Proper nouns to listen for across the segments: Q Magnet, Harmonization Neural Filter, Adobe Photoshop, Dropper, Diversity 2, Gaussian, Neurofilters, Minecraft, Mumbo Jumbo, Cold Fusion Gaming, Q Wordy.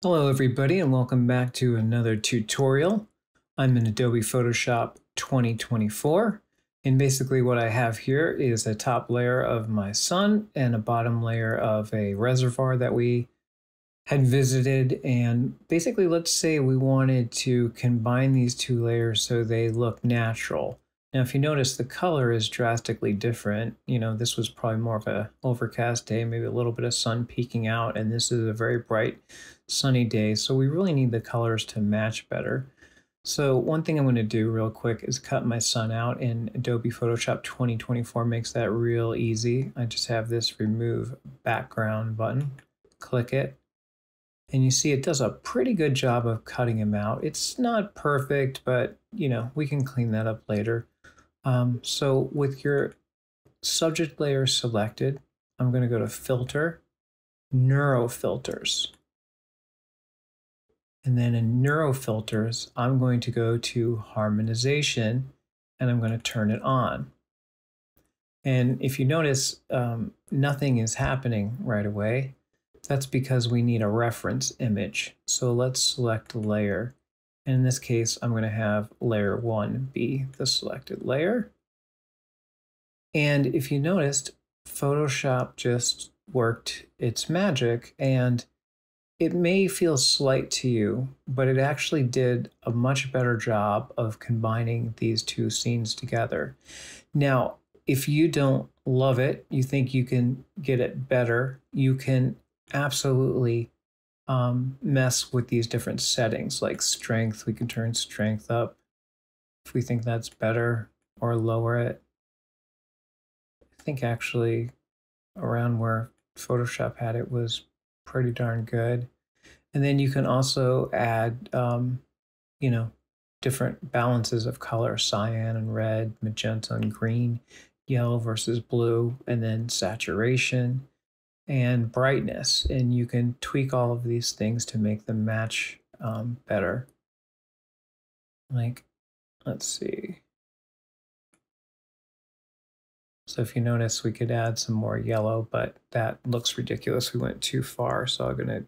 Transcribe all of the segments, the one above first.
Hello everybody and welcome back to another tutorial. I'm in Adobe Photoshop 2024 and basically what I have here is a top layer of my sun and a bottom layer of a reservoir that we had visited, and basically let's say we wanted to combine these two layers so they look natural. Now if you notice the color is drastically different. You know, this was probably more of an overcast day, maybe a little bit of sun peeking out, and this is a very bright sunny day, so we really need the colors to match better. So one thing I'm going to do real quick is cut my sun out, and Adobe Photoshop 2024 makes that real easy. I just have this remove background button, click it, and you see it does a pretty good job of cutting him out. It's not perfect, but you know, we can clean that up later. So with your subject layer selected, I'm going to go to Filter, Neurofilters. And then in Neurofilters, I'm going to go to Harmonization, and I'm going to turn it on. And if you notice, nothing is happening right away. That's because we need a reference image. So let's select a layer. And in this case, I'm going to have layer 1 be the selected layer. And if you noticed, Photoshop just worked its magic, and it may feel slight to you, but it actually did a much better job of combining these two scenes together. Now, if you don't love it, you think you can get it better, you can absolutely mess with these different settings, like strength. We can turn strength up if we think that's better, or lower it. I think actually around where Photoshop had it was pretty darn good. And then you can also add, you know, different balances of color, cyan and red, magenta and green, yellow versus blue, and then saturation and brightness, and you can tweak all of these things to make them match better. Like, let's see. So if you notice, we could add some more yellow, but that looks ridiculous. We went too far, so I'm gonna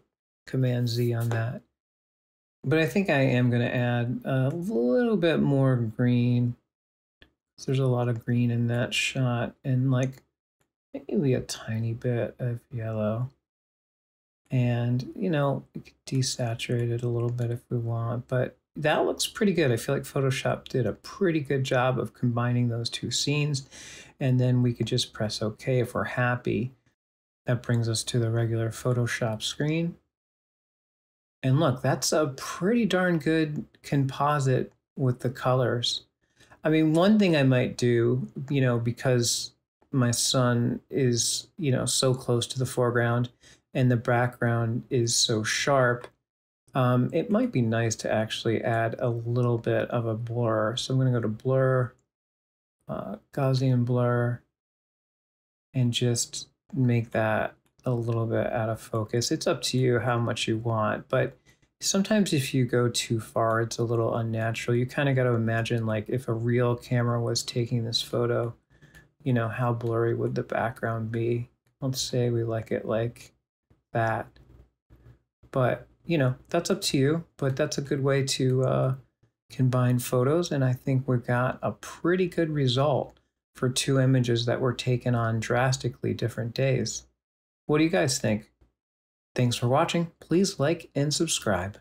Command Z on that. But I think I am gonna add a little bit more green. There's a lot of green in that shot, and like, maybe a tiny bit of yellow, and you know, we could desaturate it a little bit if we want, but that looks pretty good. I feel like Photoshop did a pretty good job of combining those two scenes, and then we could just press OK if we're happy. That brings us to the regular Photoshop screen, and look, that's a pretty darn good composite with the colors. I mean, one thing I might do, you know, because my sun is, you know, so close to the foreground and the background is so sharp, it might be nice to actually add a little bit of a blur. So I'm going to go to blur, Gaussian blur, and just make that a little bit out of focus. It's up to you how much you want, but sometimes if you go too far, it's a little unnatural. You kind of got to imagine, like, if a real camera was taking this photo, you know, how blurry would the background be? Let's say we like it like that. But, you know, that's up to you, but that's a good way to combine photos. And I think we got a pretty good result for two images that were taken on drastically different days. What do you guys think? Thanks for watching. Please like and subscribe.